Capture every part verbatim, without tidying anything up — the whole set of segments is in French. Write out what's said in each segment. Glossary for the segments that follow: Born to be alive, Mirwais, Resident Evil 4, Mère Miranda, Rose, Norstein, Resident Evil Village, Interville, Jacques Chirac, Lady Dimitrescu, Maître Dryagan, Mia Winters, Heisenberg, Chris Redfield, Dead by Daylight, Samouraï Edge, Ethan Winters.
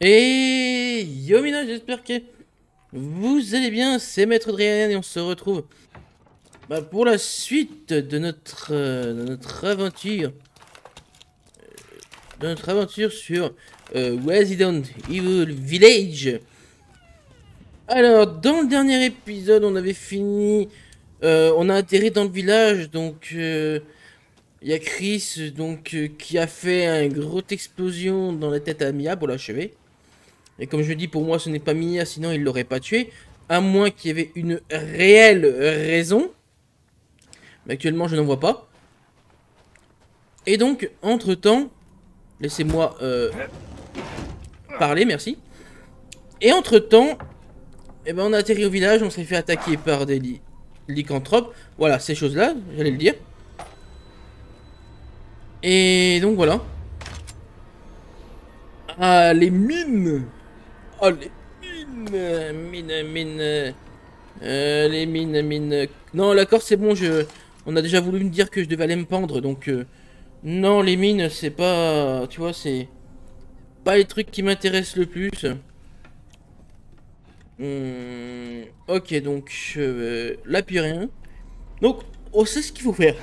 Et yo Mina, j'espère que vous allez bien, c'est Maître Dryagan et on se retrouve bah, pour la suite de notre, euh, de notre aventure de notre aventure sur euh, Resident Evil Village. Alors dans le dernier épisode on avait fini, euh, on a atterri dans le village, donc euh, il y a Chris donc euh, qui a fait une grosse explosion dans la tête à Mia pour l'achever. Et comme je dis, pour moi, ce n'est pas Mia, sinon il l'aurait pas tué. À moins qu'il y avait une réelle raison. Mais actuellement, je n'en vois pas. Et donc, entre-temps... Laissez-moi euh, parler, merci. Et entre-temps, eh ben, on a atterri au village, on s'est fait attaquer par des li lycanthropes. Voilà, ces choses-là, j'allais le dire. Et donc, voilà. Ah, les mines! Oh les mines, mines, mines, euh, les mines, mines. Non, l'accord c'est bon. Je, on a déjà voulu me dire que je devais aller me pendre, donc euh, non, les mines c'est pas, tu vois, c'est pas les trucs qui m'intéressent le plus. Hum, ok, donc euh, là plus rien. Donc on sait ce qu'il faut faire.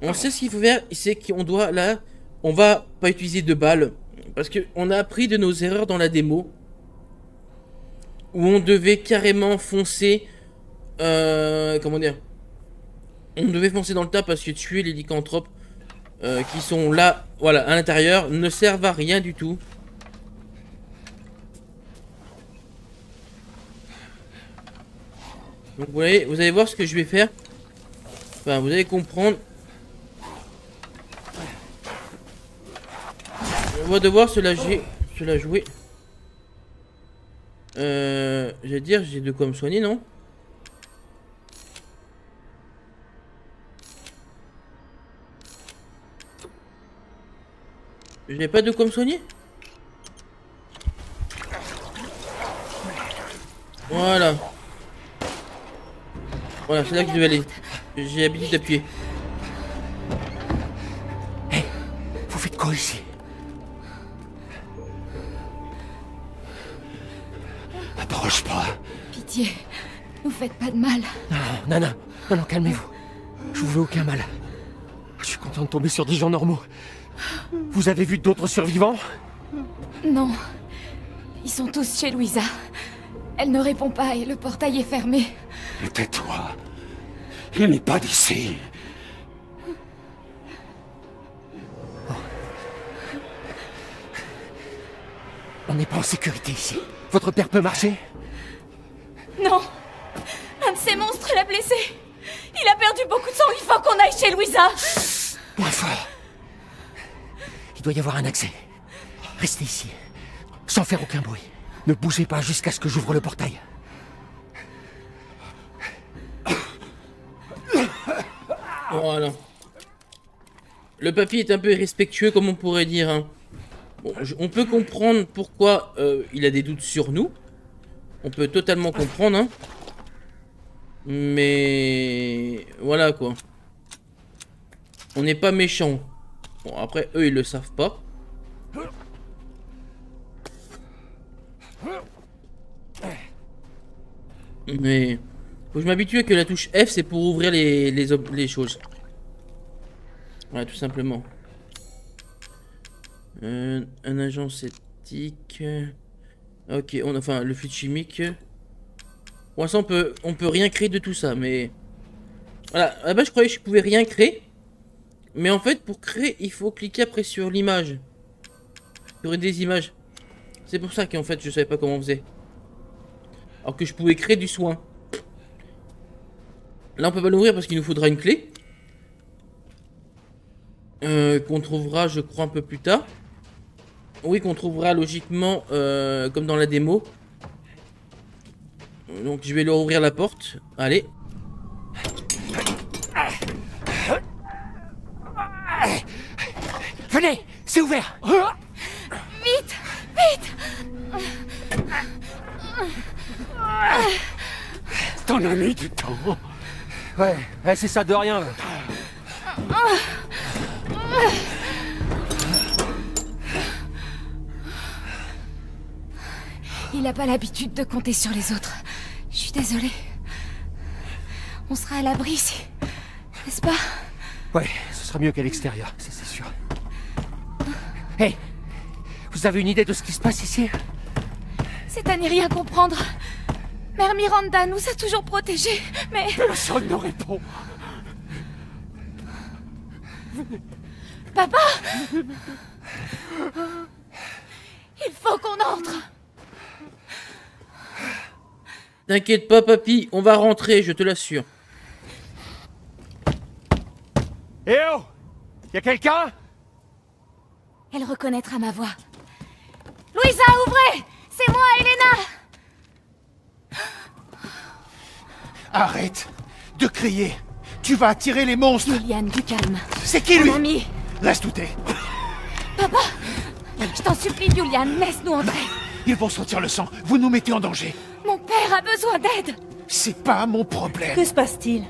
On sait ce qu'il faut faire. C'est qu'on doit là, on va pas utiliser de balles. Parce qu'on a appris de nos erreurs dans la démo. Où on devait carrément foncer... Euh, comment dire On devait foncer dans le tas parce que tuer les lycanthropes euh, qui sont là, voilà, à l'intérieur, ne servent à rien du tout. Donc vous voyez, vous allez voir ce que je vais faire. Enfin, vous allez comprendre. On va devoir se la jouer. Se la jouer. Euh, j'allais dire, j'ai de quoi me soigner, non? J'ai pas de quoi me soigner? Voilà. Voilà, c'est là que je devais aller. J'ai l'habitude d'appuyer. Hey, vous faites quoi ici? Approche pas. Pitié, vous faites pas de mal. Non, non, non, non, non, calmez-vous. Je vous veux aucun mal. Je suis content de tomber sur des gens normaux. Vous avez vu d'autres survivants? Non. Ils sont tous chez Louisa. Elle ne répond pas et le portail est fermé. Tais-toi. Il n'est pas d'ici. Oh. On n'est pas en sécurité ici. Votre père peut marcher? Non. Un de ces monstres l'a blessé. Il a perdu beaucoup de sang, il faut qu'on aille chez Louisa. Moins fort. Il doit y avoir un accès. Restez ici, sans faire aucun bruit. Ne bougez pas jusqu'à ce que j'ouvre le portail. Voilà. Le papy est un peu irrespectueux, comme on pourrait dire, hein. Bon, je, on peut comprendre pourquoi euh, il a des doutes sur nous. On peut totalement comprendre, hein. Mais... Voilà, quoi. On n'est pas méchants. Bon, après, eux, ils le savent pas. Mais... Faut que je m'habitue que la touche F, c'est pour ouvrir les, les, les choses. Voilà, tout simplement. Euh, un agent sceptique. Ok, on a, enfin le fluide chimique. Pour l'instant, on peut, on peut rien créer de tout ça, mais voilà. À la base, je croyais que je pouvais rien créer, mais en fait, pour créer, il faut cliquer après sur l'image, sur des images. C'est pour ça qu'en fait, je savais pas comment on faisait. Alors que je pouvais créer du soin. Là, on peut pas l'ouvrir parce qu'il nous faudra une clé euh, qu'on trouvera, je crois, un peu plus tard. Oui, qu'on trouvera logiquement euh, comme dans la démo. Donc je vais leur ouvrir la porte. Allez. Venez, c'est ouvert. Vite, vite. T'en as mis du temps. Ouais, ouais, c'est ça de rien. Il n'a pas l'habitude de compter sur les autres. Je suis désolée. On sera à l'abri ici, n'est-ce pas? Ouais, ce sera mieux qu'à l'extérieur, c'est sûr. Hé hey, vous avez une idée de ce qui se passe ici? C'est à n'y rien comprendre. Mère Miranda nous a toujours protégés, mais... Personne ne répond. Papa! Il faut qu'on entre. T'inquiète pas, papy, on va rentrer, je te l'assure. Eh oh! Y'a quelqu'un? Elle reconnaîtra ma voix. Louisa, ouvrez! C'est moi, Elena! Arrête de crier! Tu vas attirer les monstres! Liliane, du calme. C'est qui, lui? Mon ami. Laisse tout est. Papa! Je t'en supplie, Julianne, laisse-nous entrer. Ils vont sentir le sang. Vous nous mettez en danger. Mon père a besoin d'aide. C'est pas mon problème. Que se passe-t-il?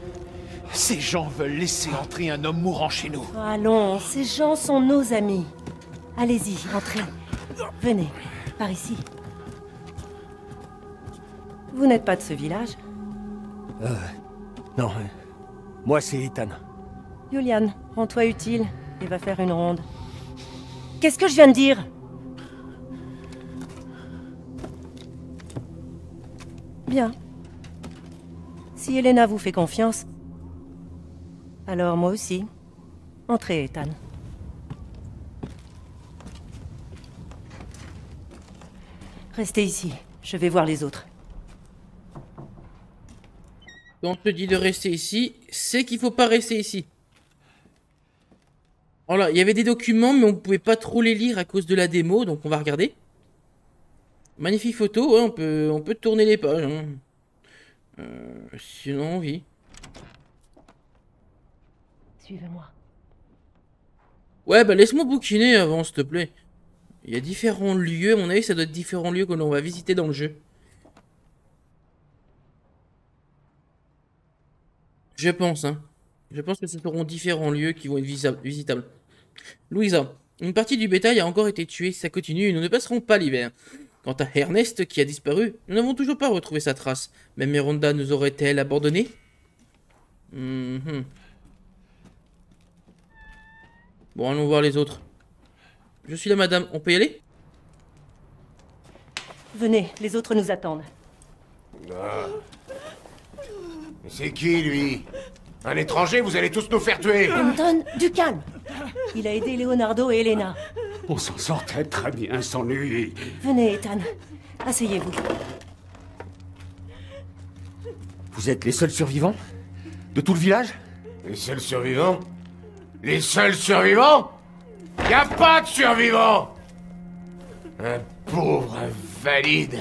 Ces gens veulent laisser entrer un homme mourant chez nous. Allons, ces gens sont nos amis. Allez-y, entrez. Venez, par ici. Vous n'êtes pas de ce village? Euh... Non. Moi, c'est Ethan. Julianne, rends-toi utile et va faire une ronde. Qu'est-ce que je viens de dire? Bien. Si Elena vous fait confiance, alors moi aussi. Entrez, Ethan. Restez ici, je vais voir les autres. Quand on te dit de rester ici, c'est qu'il faut pas rester ici. Voilà, il y avait des documents, mais on ne pouvait pas trop les lire à cause de la démo, donc on va regarder. Magnifique photo, ouais, on peut, on peut tourner les pages. Hein. Euh, sinon, oui. Suivez-moi. Ouais, bah laisse-moi bouquiner avant, s'il te plaît. Il y a différents lieux, à mon avis, ça doit être différents lieux que l'on va visiter dans le jeu. Je pense, hein. Je pense que ce seront différents lieux qui vont être visitables. Louisa, une partie du bétail a encore été tuée, ça continue et nous ne passerons pas l'hiver. Quant à Ernest qui a disparu, nous n'avons toujours pas retrouvé sa trace. Mais Miranda nous aurait-elle abandonné? Mm-hmm. Bon, allons voir les autres. Je suis là, madame, on peut y aller? Venez, les autres nous attendent. Ah. C'est qui, lui? Un étranger, vous allez tous nous faire tuer! Compton, du calme! Il a aidé Leonardo et Elena. On s'en sortait très bien sans lui. Venez, Ethan. Asseyez-vous. Vous êtes les seuls survivants? De tout le village? Les seuls survivants? Les seuls survivants? Y a pas de survivants! Un pauvre invalide.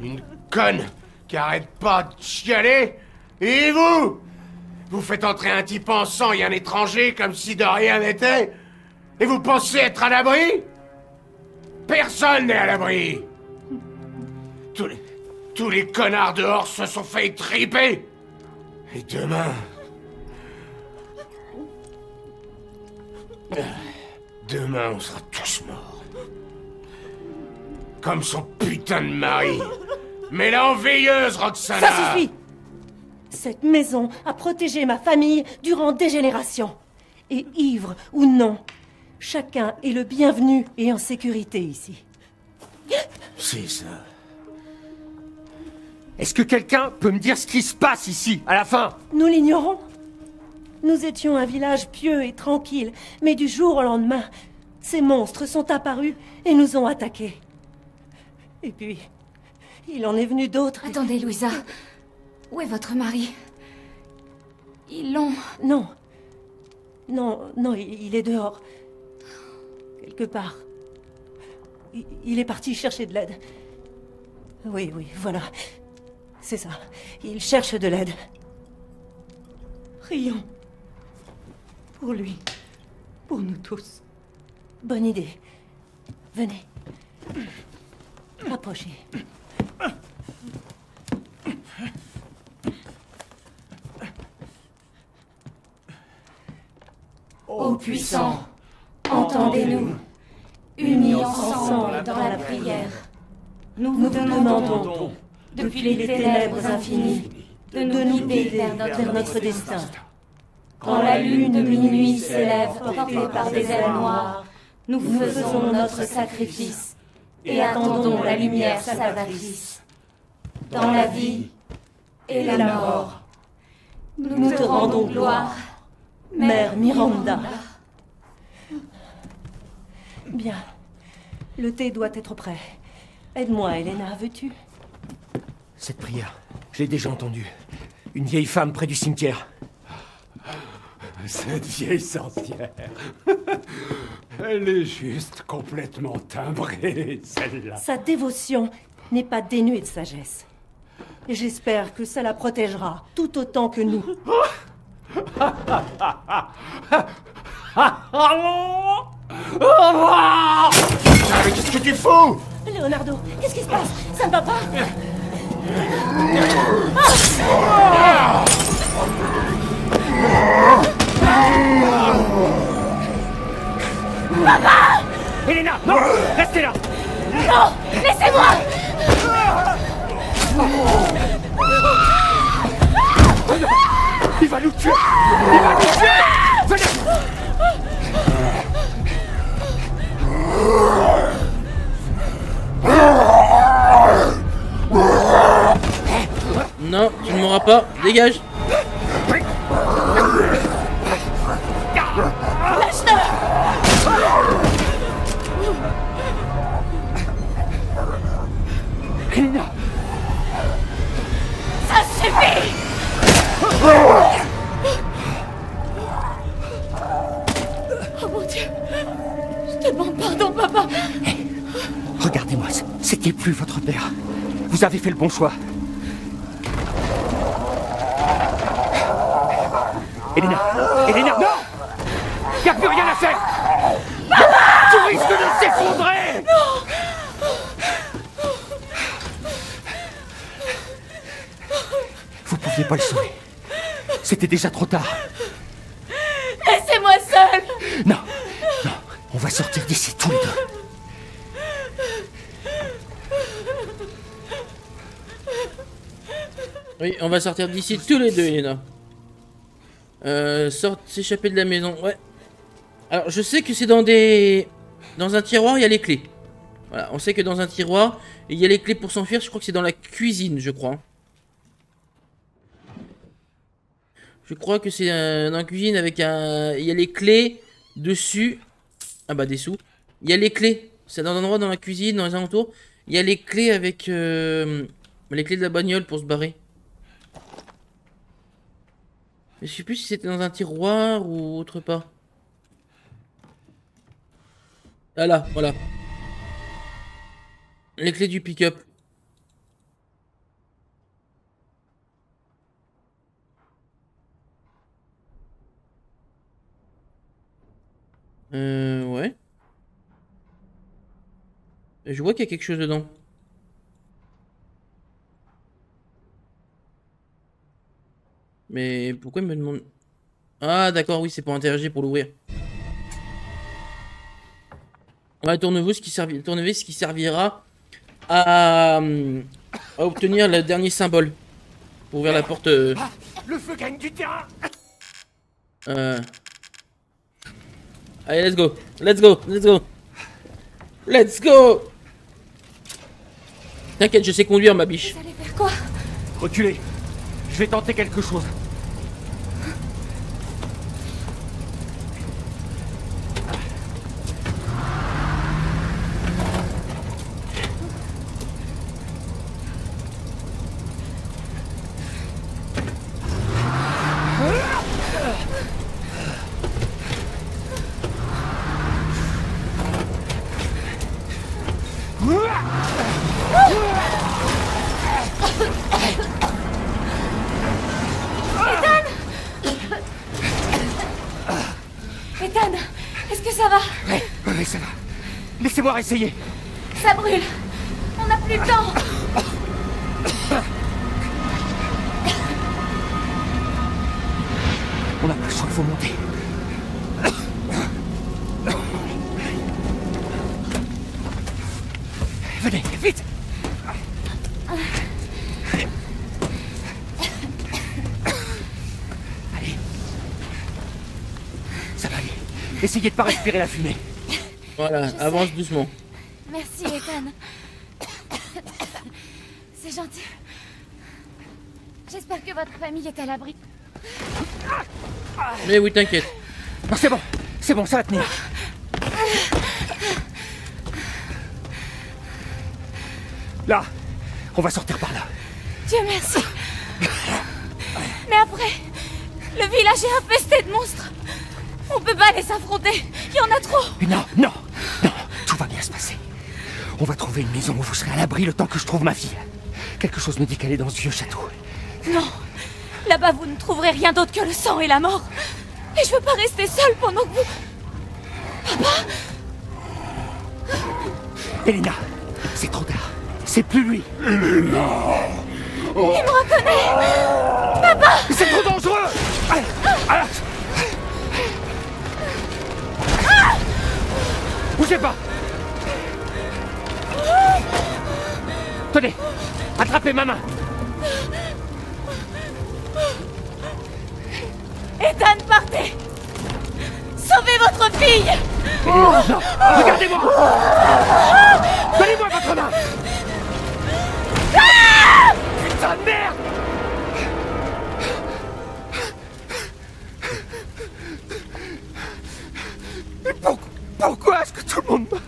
Une conne qui arrête pas de chialer. Et vous? Vous faites entrer un type en sang et un étranger comme si de rien n'était? Et vous pensez être à l'abri? Personne n'est à l'abri! Tous les, tous les connards dehors se sont fait triper! Et demain... Demain, on sera tous morts. Comme son putain de mari. Mais la enveilleuse, Roxana! Ça suffit! Cette maison a protégé ma famille durant des générations. Et ivre ou non, chacun est le bienvenu et en sécurité ici. C'est ça. Est-ce que quelqu'un peut me dire ce qui se passe ici, à la fin? Nous l'ignorons. Nous étions un village pieux et tranquille, mais du jour au lendemain, ces monstres sont apparus et nous ont attaqués. Et puis, il en est venu d'autres. Attendez, Louisa. Où est votre mari? Ils l'ont... Non. Non, non, il, il est dehors. Quelque part. Il, il est parti chercher de l'aide. Oui, oui, voilà. C'est ça. Il cherche de l'aide. Prions. Pour lui. Pour nous tous. Bonne idée. Venez. Approchez. Ô puissant, entendez-nous, unis ensemble dans la prière. nous vous demandons, depuis les ténèbres infinies, de nous guider vers notre destin. Quand la lune de minuit s'élève, portée par des ailes noires, nous faisons notre sacrifice et attendons la lumière salvatrice. Dans la vie et la mort, nous te rendons gloire, Mère Miranda. Bien. Le thé doit être prêt. Aide-moi, Elena, veux-tu? Cette prière, je l'ai déjà entendue. Une vieille femme près du cimetière. Cette vieille sorcière. Elle est juste complètement timbrée, celle-là. Sa dévotion n'est pas dénuée de sagesse. Et j'espère que ça la protégera tout autant que nous. Mais qu'est-ce que tu fous? Leonardo, qu'est-ce qui se passe? Ça ne va pas? Ah! Papa! Elena, non! Restez là! Non! Laissez-moi! Il va nous tuer! Il va nous tuer! Venez! Non, tu ne m'auras pas. Dégage. Lâche-le. Ça suffit. Oh mon Dieu. Je demande pardon, papa. Hey, regardez-moi, c'était plus votre père. Vous avez fait le bon choix. Elena, Elena, non! Il n'y a plus rien à faire! Papa! Tu risques de s'effondrer! Non! Vous ne pouviez pas le sauver. C'était déjà trop tard. Laissez-moi seule! Non, non, on va sortir d'ici tous les deux. Oui, on va sortir d'ici tous les deux, Elena. Euh, sorte, s'échapper de la maison, ouais. Alors, je sais que c'est dans des... Dans un tiroir, il y a les clés. Voilà, on sait que dans un tiroir, il y a les clés pour s'enfuir. Je crois que c'est dans la cuisine, je crois. Je crois que c'est dans la cuisine avec un... Il y a les clés dessus. Ah bah, des sous. Il y a les clés. C'est dans un endroit dans la cuisine, dans les alentours. Il y a les clés avec... Euh... Les clés de la bagnole pour se barrer. Mais je sais plus si c'était dans un tiroir ou autre part. Ah là, voilà. Les clés du pick-up. Euh, ouais. Je vois qu'il y a quelque chose dedans. Mais pourquoi il me demande... Ah d'accord, oui, c'est pour interagir, pour l'ouvrir. Ouais, tourne-vous, ce qui servi... tournez-vous ce qui servira à... à obtenir le dernier symbole. Pour ouvrir la porte... Euh... Ah, le feu gagne du terrain. Euh... Allez, let's go. Let's go, let's go. Let's go. T'inquiète, je sais conduire, ma biche. Vous allez faire quoi? Reculez. Je vais tenter quelque chose. Essayez. Ça brûle. On n'a plus le temps. On n'a plus le choix, il faut monter. Venez, vite. Allez. Ça va aller. Essayez de pas respirer la fumée. Voilà, je avance sais. doucement. Merci, Ethan. C'est gentil. J'espère que votre famille est à l'abri. Mais oui, t'inquiète. Non, c'est bon. C'est bon, ça va tenir. Là, on va sortir par là. Dieu merci. Mais après, le village est infesté de monstres. On peut pas les affronter. Il y en a trop. Non, non, non. Tout va bien se passer. On va trouver une maison où vous serez à l'abri le temps que je trouve ma fille. Quelque chose me dit qu'elle est dans ce vieux château. Non. Là-bas, vous ne trouverez rien d'autre que le sang et la mort. Et je veux pas rester seule pendant que vous... Papa? Elena, c'est trop tard. C'est plus lui. Elena! Il me reconnaît! Papa! C'est trop dangereux! Allez, allez. Ah! Bougez pas! Tenez, attrapez ma main! Ethan, partez! Sauvez votre fille! Oh, non. Regardez-moi! Donnez-moi votre main! Ah! Putain de merde! Mais pour, pourquoi est-ce que tout le monde meurt?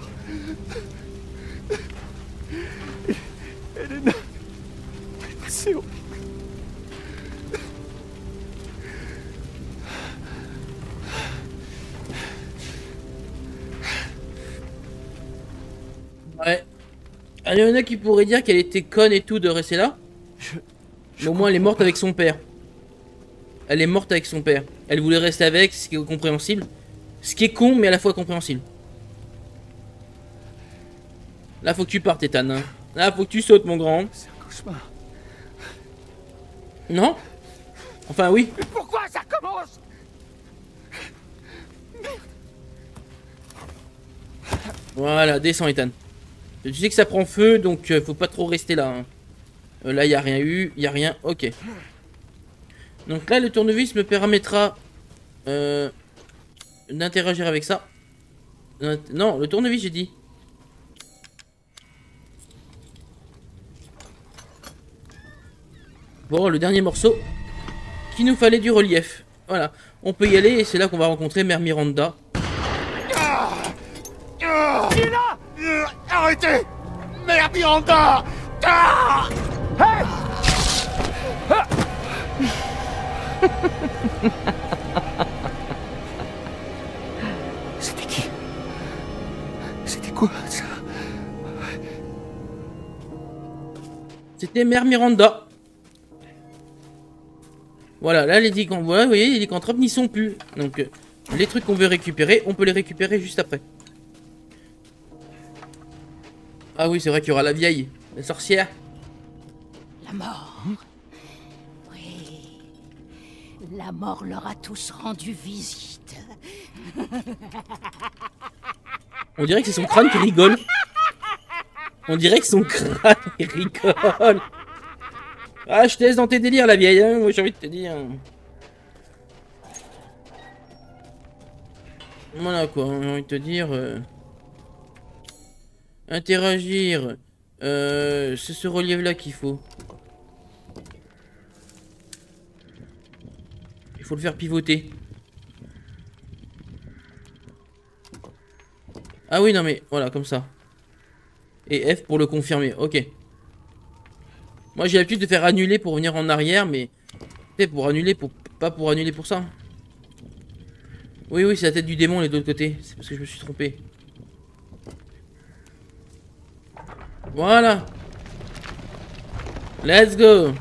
Elena... C'est horrible. Ouais. Il y en a qui pourraient dire qu'elle était conne et tout de rester là. Je, je Mais au moins elle est morte pas. avec son père. Elle est morte avec son père. Elle voulait rester avec, ce qui est compréhensible. Ce qui est con mais à la fois compréhensible. Là faut que tu partes, Ethan. Hein. Là faut que tu sautes, mon grand. C'est un cauchemar. Non? Enfin oui. Mais pourquoi ça commence? Merde. Voilà, descends, Ethan. Tu sais que ça prend feu, donc euh, faut pas trop rester là. Hein. Euh, là, il n'y a rien eu, il n'y a rien, ok. Donc là, le tournevis me permettra euh, d'interagir avec ça. Non, le tournevis, j'ai dit. Bon, le dernier morceau. Qu'il nous fallait du relief. Voilà, on peut y aller et c'est là qu'on va rencontrer Mère Miranda. Il est là! Arrêtez! Mère Miranda! Ah hey ah C'était qui? C'était quoi ça? C'était Mère Miranda. Voilà, là les lycanthropes, voilà, vous voyez, les lycanthropes n'y sont plus. Donc les trucs qu'on veut récupérer, on peut les récupérer juste après. Ah oui, c'est vrai qu'il y aura la vieille, la sorcière. La mort. Oui. La mort leur a tous rendu visite. On dirait que c'est son crâne qui rigole. On dirait que son crâne qui rigole. Ah, je te laisse dans tes délires, la vieille. Hein, moi, j'ai envie de te dire. Voilà quoi, j'ai envie de te dire... Euh... Interagir, euh, c'est ce relief là qu'il faut. Il faut le faire pivoter. Ah oui, non mais voilà, comme ça. Et F pour le confirmer, ok. Moi j'ai l'habitude de faire annuler pour venir en arrière, mais c'est pour annuler, pour pas pour annuler pour ça. Oui, oui, c'est la tête du démon, les deux côtés. C'est parce que je me suis trompé. Voilà. Let's go.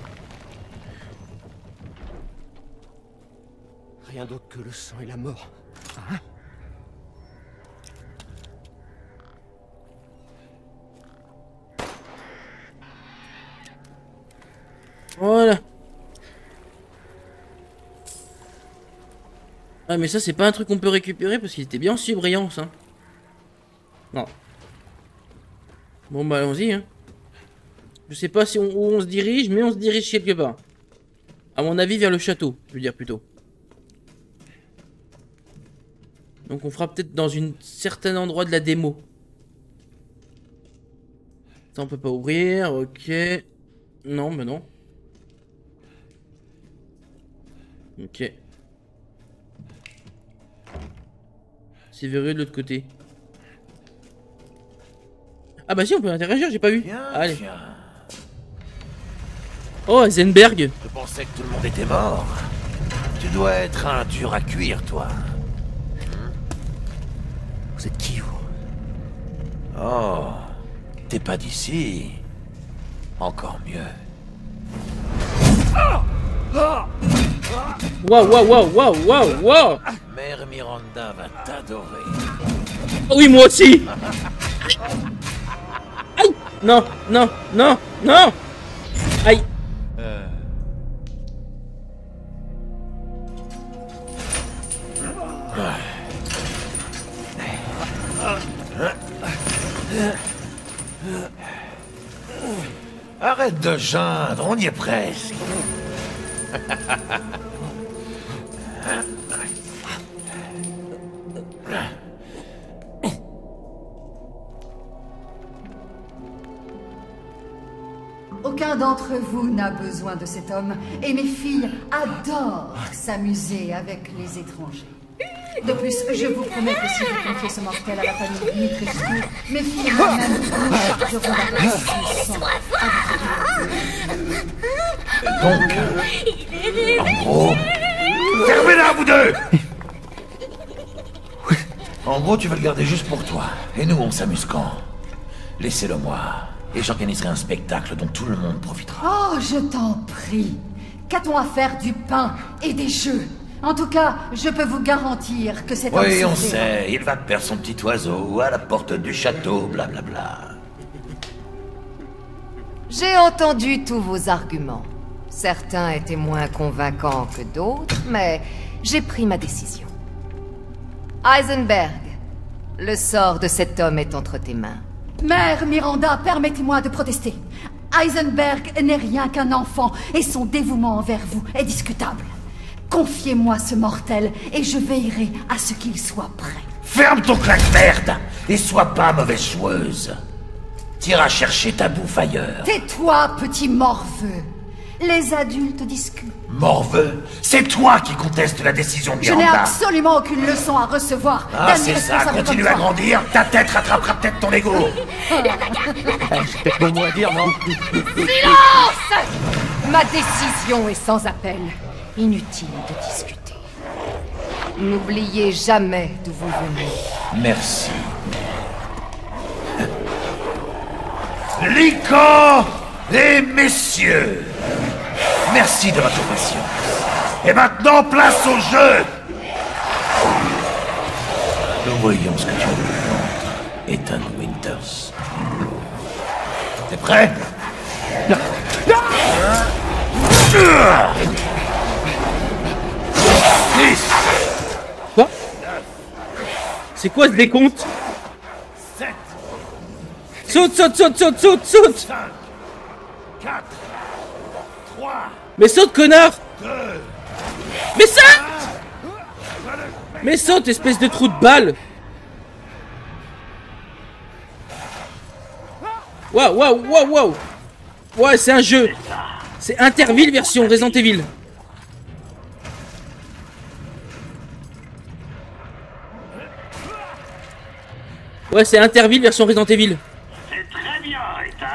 Rien d'autre que le sang et la mort. Hein? Voilà. Ah mais ça c'est pas un truc qu'on peut récupérer parce qu'il était bien si brillant ça. Non. Bon bah allons-y hein. Je sais pas si on, où on se dirige, mais on se dirige quelque part. À mon avis, vers le château, je veux dire plutôt. Donc on fera peut-être dans un certain endroit de la démo. Ça on peut pas ouvrir, ok. Non, mais non. Ok. C'est verré de l'autre côté. Ah bah si, on peut interagir, j'ai pas vu. Allez. Oh, Heisenberg. Je pensais que tout le monde était mort. Tu dois être un dur à cuire, toi. Vous êtes qui, vous? Oh, t'es pas d'ici. Encore mieux. Waouh, waouh, waouh, waouh, waouh, waouh. Mère Miranda va t'adorer. Oh oui, moi aussi. Aïe. Non, non, non, non. Aïe. Euh... Arrête de geindre, on y est presque. Aucun d'entre vous n'a besoin de cet homme, et mes filles adorent s'amuser avec les étrangers. De plus, je vous promets que si vous confiez ce mortel à la famille Dimitrescu, mes filles vont même vous je vous rappelle. Donc, euh, en gros, fermez-la, vous deux. En gros, tu vas le garder juste pour toi, et nous, on s'amuse quand? Laissez-le moi. Et j'organiserai un spectacle dont tout le monde profitera. Oh, je t'en prie. Qu'a-t-on à faire du pain et des jeux? En tout cas, je peux vous garantir que cet homme... Oui, on sait. Il va perdre son petit oiseau à la porte du château, blablabla. J'ai entendu tous vos arguments. Certains étaient moins convaincants que d'autres, mais j'ai pris ma décision. Heisenberg, le sort de cet homme est entre tes mains. Mère Miranda, permettez-moi de protester. Heisenberg n'est rien qu'un enfant et son dévouement envers vous est discutable. Confiez-moi ce mortel et je veillerai à ce qu'il soit prêt. Ferme ton claque-merde et sois pas mauvaise joueuse. T'iras chercher ta bouffe ailleurs. Tais-toi, petit morveux. Les adultes discutent. Morveux, c'est toi qui contestes la décision de Miranda. Je n'ai absolument aucune leçon à recevoir. Ah, c'est ça, continue à grandir, ta tête rattrapera peut-être ton ego. C'est peut-être bon mot à dire, non? Silence! Ma décision est sans appel. Inutile de discuter. N'oubliez jamais d'où vous venez. Merci. Lico et messieurs, merci de votre patience. Et maintenant, place au jeu. Nous voyons ce que tu as vu, Ethan Winters. T'es prêt? Non. Non. Ah. Quoi? C'est quoi ce décompte? Saute, saute, saute, saute, saute, saute. Mais saute, connard. Mais saute. Mais saute, espèce de trou de balle. Waouh, waouh, waouh, waouh. Ouais, c'est un jeu. C'est Interville version Resident Evil. Ouais, c'est Interville version Resident Evil. C'est très bien, Ethan.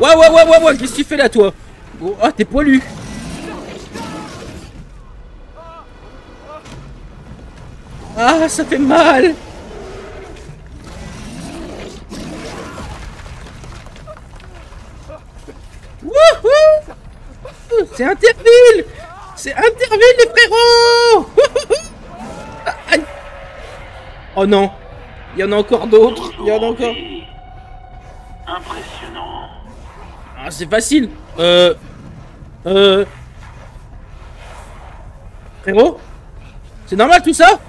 Ouais, ouais, ouais, ouais, ouais, qu'est-ce que tu fais là, toi? Oh, ah, t'es poilu. Ah, ça fait mal. Wouhou! C'est Interville! C'est Interville, les frérots! Oh non, il y en a encore d'autres, il y en a encore. Impressionnant. Ah, c'est facile. Euh, euh, frérot, c'est normal tout ça?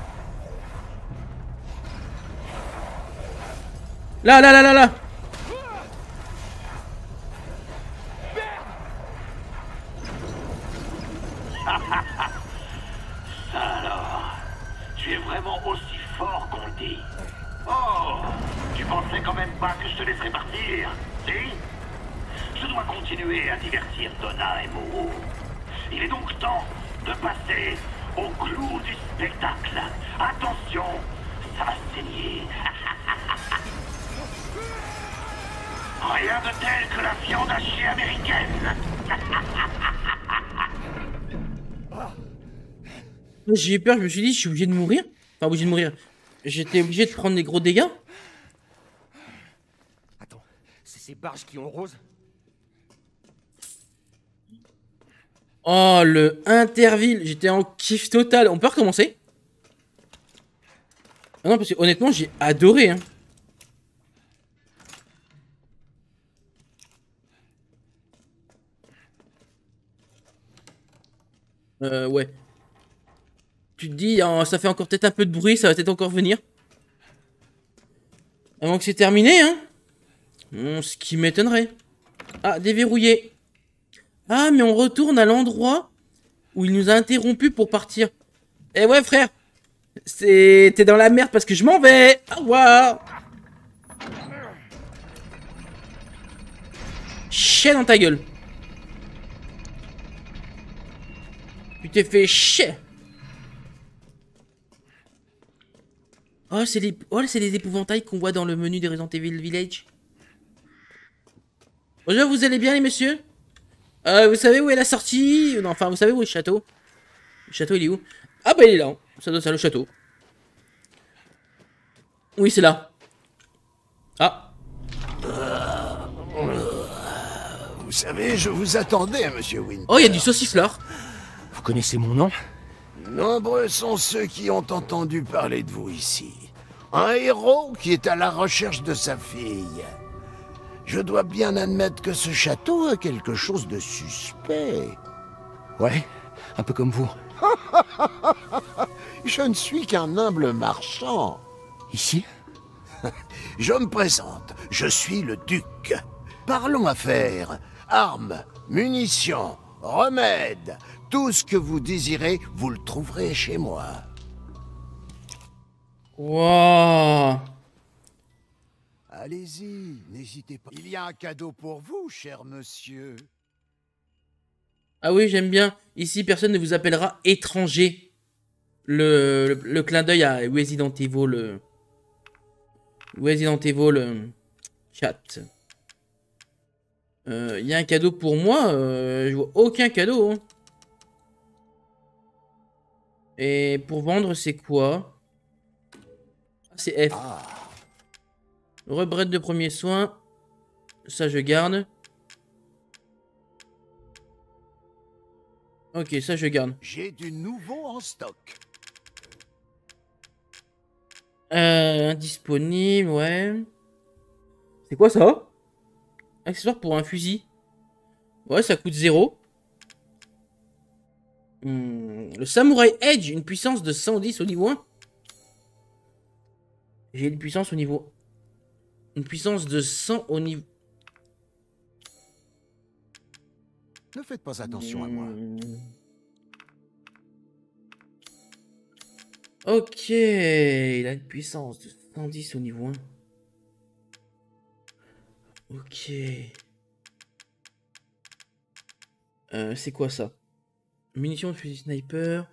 Là, là, là, là, là. Alors, tu es vraiment aussi fort qu'on le dit. Oh, tu pensais quand même pas que je te laisserais partir, si? Je dois continuer à divertir Donna et Moreau. Il est donc temps de passer au clou du spectacle. Attention, ça va saigner. Rien de tel que la viande hachée américaine. J'ai eu peur, je me suis dit, je suis obligé de mourir. Enfin, obligé de mourir. J'étais obligé de prendre des gros dégâts. Attends, c'est ces barges qui ont Rose? Oh, le Interville, j'étais en kiff total. On peut recommencer? Ah non, parce que honnêtement, j'ai adoré. Hein. Euh, ouais. Tu te dis, oh, ça fait encore peut-être un peu de bruit, ça va peut-être encore venir. Avant que c'est terminé, hein. Bon, ce qui m'étonnerait. Ah, déverrouillé. Ah, mais on retourne à l'endroit où il nous a interrompu pour partir. Eh ouais, frère. C'est... T'es dans la merde parce que je m'en vais. Au revoir. Chier dans ta gueule. Tu t'es fait chier. Oh, c'est les... Oh, c'est les épouvantails qu'on voit dans le menu des Resident Evil Village. Bonjour, vous allez bien, les messieurs? Euh, vous savez où est la sortie? Non, enfin, vous savez où est le château? Le château, il est où? Ah bah, il est là. Hein. Ça doit être le château. Oui, c'est là. Ah. Vous savez, je vous attendais, monsieur Winters. Oh, il y a du saucifleur. Vous connaissez mon nom? Nombreux sont ceux qui ont entendu parler de vous ici. Un héros qui est à la recherche de sa fille. Je dois bien admettre que ce château a quelque chose de suspect. Ouais, un peu comme vous. Je ne suis qu'un humble marchand. Ici? Je me présente, je suis le duc. Parlons affaires, armes, munitions, remèdes. Tout ce que vous désirez, vous le trouverez chez moi. Wow. Allez-y, n'hésitez pas. Il y a un cadeau pour vous, cher monsieur. Ah oui, j'aime bien. Ici, personne ne vous appellera étranger. Le, le, le clin d'œil à Resident Evil, le... Resident Evil, le... Chat. Il euh, y a un cadeau pour moi. Euh, je vois aucun cadeau. Hein. Et pour vendre, c'est quoi? C'est F. Ah. Rebrette de premier soin. Ça, je garde. Ok, ça, je garde. J'ai du nouveau en stock. Euh, indisponible, ouais. C'est quoi ça? Accessoire pour un fusil. Ouais, ça coûte zéro. Hmm, le Samouraï Edge, une puissance de cent dix au niveau un. J'ai une puissance au niveau un. Une puissance de cent au niveau... Ne faites pas attention à moi. Ok, il a une puissance de cent dix au niveau un. Ok. Euh, c'est quoi ça? Munitions de fusil sniper.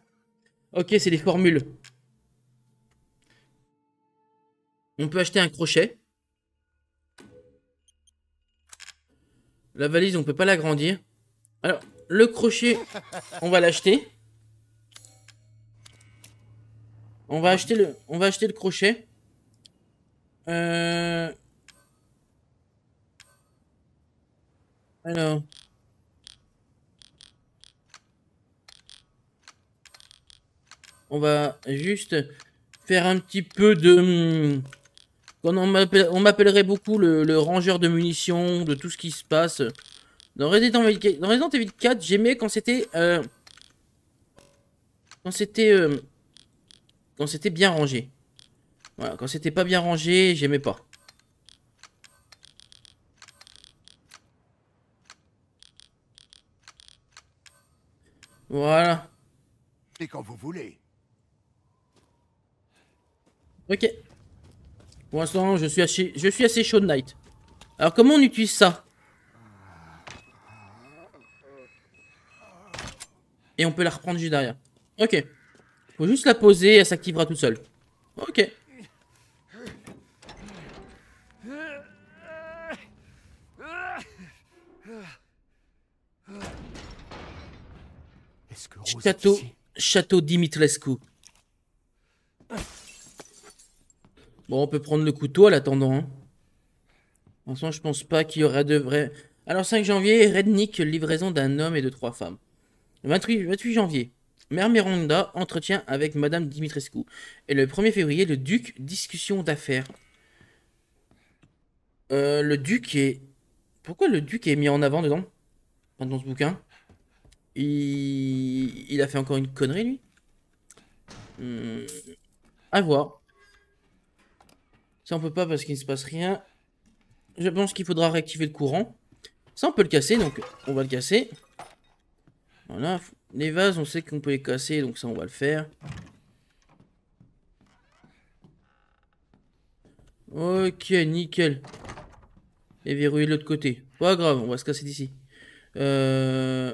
Ok, c'est les formules. On peut acheter un crochet. La valise, on peut pas l'agrandir. Alors, le crochet, on va l'acheter. On va acheter le, on va acheter le crochet. Euh... Alors, on va juste faire un petit peu de. Quand on m'appellerait beaucoup le, le rangeur de munitions, de tout ce qui se passe. Dans Resident Evil, dans Resident Evil quatre, j'aimais quand c'était... Euh, quand c'était... Euh, quand c'était bien rangé. Voilà, quand c'était pas bien rangé, j'aimais pas. Voilà. Et quand vous voulez. Ok. Pour l'instant, je suis assez, je suis assez chaud de night. Alors, comment on utilise ça? Et on peut la reprendre juste derrière. Ok. Faut juste la poser et elle s'activera toute seule. Ok. Château, château Dimitrescu. Bon, on peut prendre le couteau en l'attendant. Hein. En ce moment, je pense pas qu'il y aurait de vrai. Alors, cinq janvier, Rednick, livraison d'un homme et de trois femmes. vingt-huit janvier, Mère Miranda, entretien avec Madame Dimitrescu. Et le premier février, le duc, discussion d'affaires. Euh, le duc est... Pourquoi le duc est mis en avant dedans? Enfin, dans ce bouquin. Il... Il a fait encore une connerie, lui. Hum... À voir. Ça, on peut pas parce qu'il ne se passe rien. Je pense qu'il faudra réactiver le courant. Ça, on peut le casser, donc on va le casser. Voilà. Les vases, on sait qu'on peut les casser, donc ça, on va le faire. Ok, nickel. Les verrouiller de l'autre côté. Pas grave, on va se casser d'ici. Euh...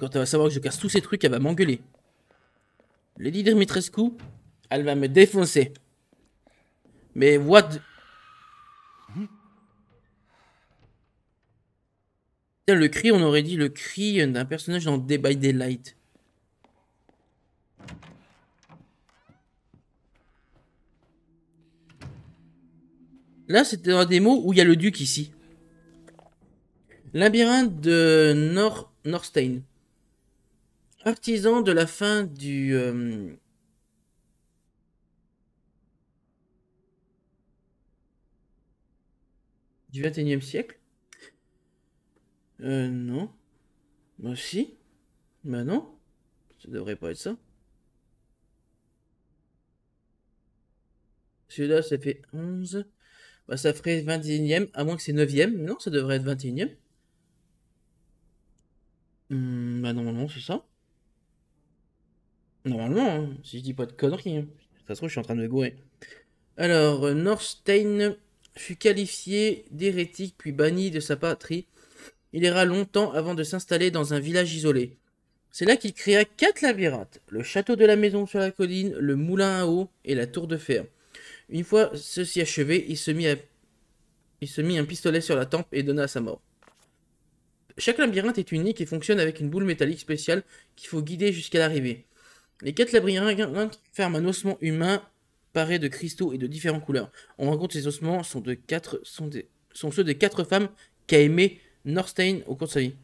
Quand elle va savoir que je casse tous ces trucs, elle va m'engueuler. Lady Dimitrescu, elle va me défoncer. Mais what? Putain, le cri, on aurait dit le cri d'un personnage dans Dead by Daylight. Là, c'était dans la démo où il y a le duc ici. Labyrinthe de Nor Norstein. Artisan de la fin du... Euh... du vingt-et-unième siècle. Euh, non. Moi aussi. Bah non. Ça devrait pas être ça. Celui-là, ça fait onze. Bah ça ferait vingt-et-unième, à moins que c'est neuvième. Non, ça devrait être vingt-et-unième. Hum, bah normalement, c'est ça. Normalement, hein, si je dis pas de conneries. Hein. Ça se trouve, je suis en train de me gourer. Alors, euh, Norstein fut qualifié d'hérétique puis banni de sa patrie. Il erra longtemps avant de s'installer dans un village isolé. C'est là qu'il créa quatre labyrinthes. Le château de la maison sur la colline, le moulin à eau et la tour de fer. Une fois ceci achevé, il se mit, à... il se mit un pistolet sur la tempe et donna à sa mort. Chaque labyrinthe est unique et fonctionne avec une boule métallique spéciale qu'il faut guider jusqu'à l'arrivée. Les quatre labyrinthes ferment un ossement humain paré de cristaux et de différentes couleurs. On rencontre ces ossements sont, de quatre, sont, des, sont ceux des quatre femmes qu'a aimé Norstein au cours de sa vie.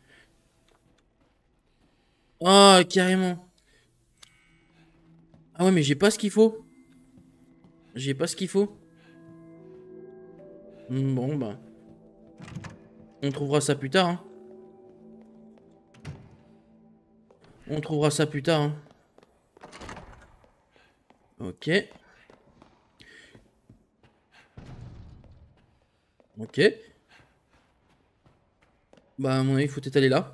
Oh, carrément. Ah ouais, mais j'ai pas ce qu'il faut. J'ai pas ce qu'il faut. Bon, bah. On trouvera ça plus tard. Hein. On trouvera ça plus tard. Hein. Ok. Ok. Bah à mon avis, il faut étaler là.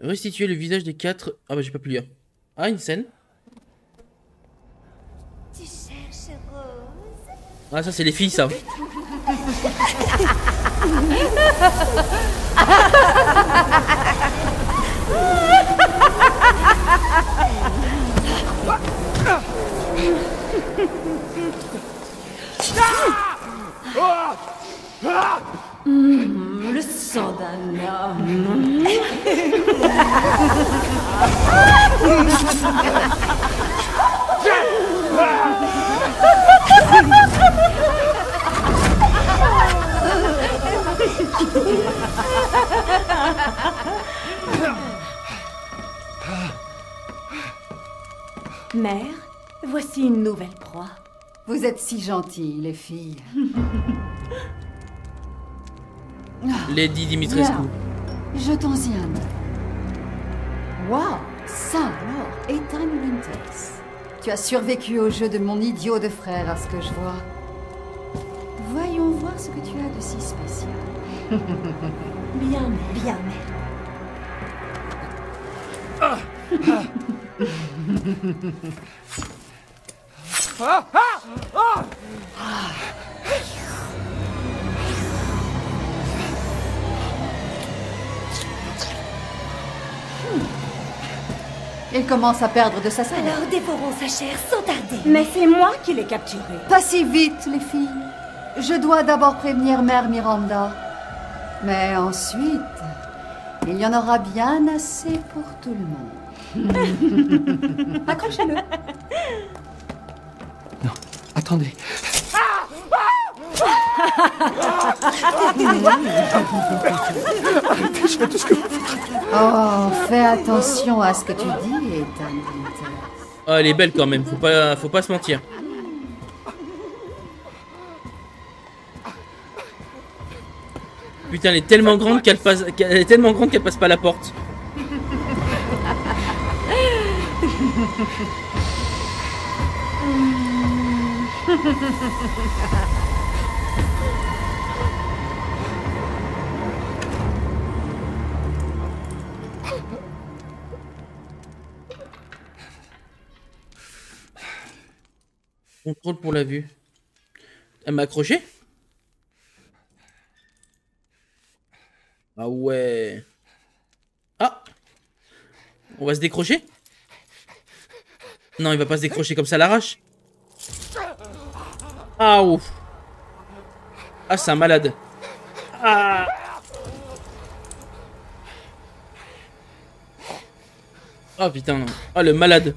Restituer le visage des quatre... Ah bah j'ai pas pu lire. Ah, une scène. Tu cherches Rose? Ah ça c'est les filles ça. Mmh, le sang d'un homme. Mère, voici une nouvelle proie. Vous êtes si gentilles, les filles. Lady Dimitrescu. Jetons-y un mot. Waouh, ça alors, Ethan Winters. Tu as survécu au jeu de mon idiot de frère, à ce que je vois. Voyons voir ce que tu as de si spécial. Bien, mère. Bien, mère. Ah, ah. Ah, ah, ah. Ah. Il commence à perdre de sa salade. Alors dévorons sa chair sans tarder. Mais c'est moi qui l'ai capturé. Pas si vite, les filles. Je dois d'abord prévenir Mère Miranda. Mais ensuite, il y en aura bien assez pour tout le monde. Accrochez-le. Non, attendez. Oh, fais attention à ce que tu dis, Ethan Winters. Oh, elle est belle quand même, faut pas, faut pas se mentir. Putain, elle est tellement grande qu'elle passe, qu'elle est tellement grande qu'elle passe pas la porte. Contrôle pour la vue. Elle m'a accroché? Ah ouais. Ah. On va se décrocher? Non, il va pas se décrocher comme ça à l'arrache. Ah ouf. Ah, c'est un malade. Ah. Ah oh, putain. Ah, le malade.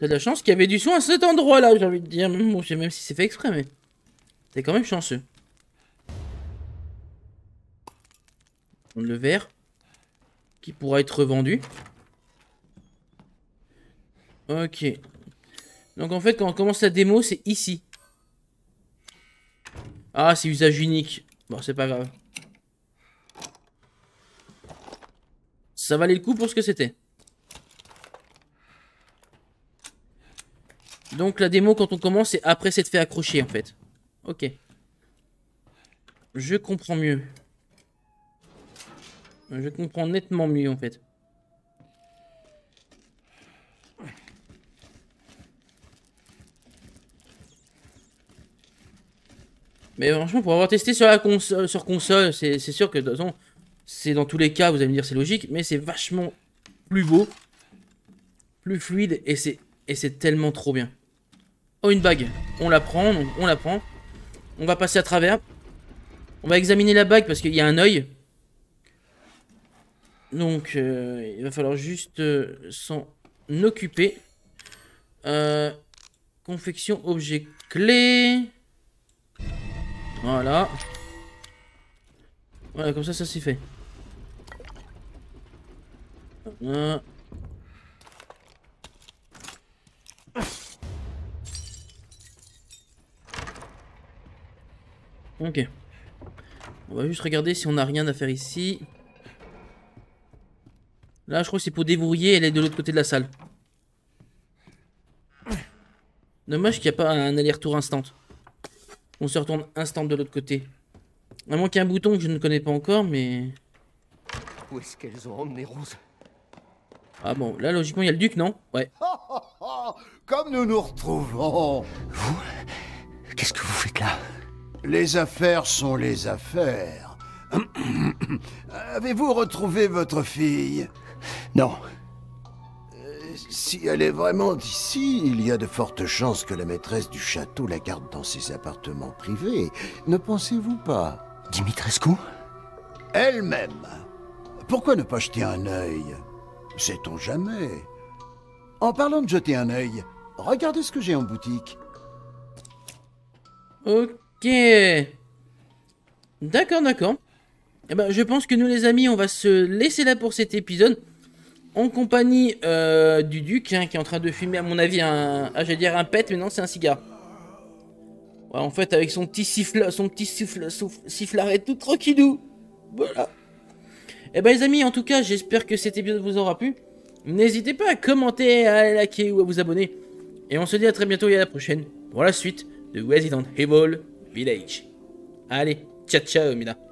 T'as de la chance qu'il y avait du son à cet endroit-là, j'ai envie de dire. Bon, je sais même si c'est fait exprès, mais t'es quand même chanceux. Le verre qui pourra être revendu. Ok. Donc en fait, quand on commence la démo, c'est ici. Ah, c'est usage unique. Bon, c'est pas grave. Ça valait le coup pour ce que c'était. Donc la démo quand on commence c'est après s'être fait accrocher en fait. Ok. Je comprends mieux. Je comprends nettement mieux en fait. Mais franchement pour avoir testé sur la console, sur console c'est sûr que de toute façon c'est dans tous les cas vous allez me dire c'est logique mais c'est vachement plus beau, plus fluide et c'est et c'est tellement trop bien. Oh, une bague. On la prend, donc on la prend. On va passer à travers. On va examiner la bague parce qu'il y a un œil. Donc, euh, il va falloir juste euh, s'en occuper. Euh, confection, objet clé. Voilà. Voilà, comme ça, ça c'est fait. Voilà. Ok. On va juste regarder si on n'a rien à faire ici. Là, je crois que c'est pour déverrouiller. Elle est de l'autre côté de la salle. Dommage qu'il n'y a pas un aller-retour instant. On se retourne instant de l'autre côté. À moins qu'il y ait un bouton que je ne connais pas encore, mais... Où est-ce qu'elles ont emmené Rose? Ah bon, là, logiquement, il y a le duc, non? Ouais. Comme nous nous retrouvons. Vous? Qu'est-ce que vous faites là? Les affaires sont les affaires. Avez-vous retrouvé votre fille? Non. Euh, si elle est vraiment d'ici, il y a de fortes chances que la maîtresse du château la garde dans ses appartements privés. Ne pensez-vous pas? Dimitrescu? Elle-même. Pourquoi ne pas jeter un œil? Sait-on jamais? En parlant de jeter un œil, regardez ce que j'ai en boutique. Ok. Ok. D'accord, d'accord. Eh ben, je pense que nous, les amis, on va se laisser là pour cet épisode. en compagnie euh, du duc hein, qui est en train de fumer à mon avis un, ah, j'allais dire un pet mais non c'est un cigare. Ouais, en fait avec son petit siffle, son petit siffle, souffle, sifflaret tout tranquillou. Voilà. Et ben les amis, en tout cas j'espère que cet épisode vous aura plu. N'hésitez pas à commenter, à liker ou à vous abonner. Et on se dit à très bientôt et à la prochaine pour la suite de Resident Evil Village. Allez, ciao ciao Mina.